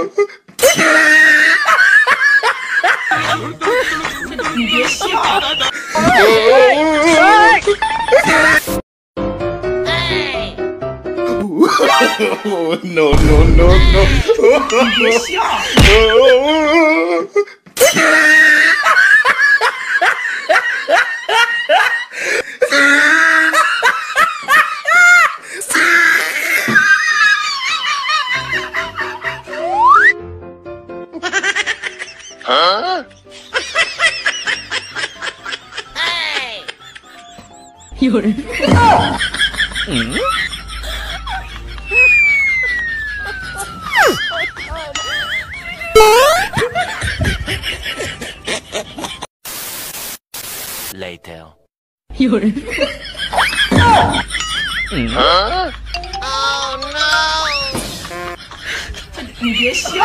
Oh, no. Huh? Hey! You're... Hmm? Later. You're... Huh? Oh no! Yes, huh? No.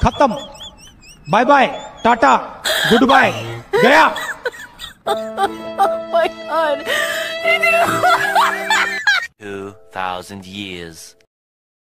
खत्म, bye bye, tata, good bye, गया। Oh my God. 2,000 years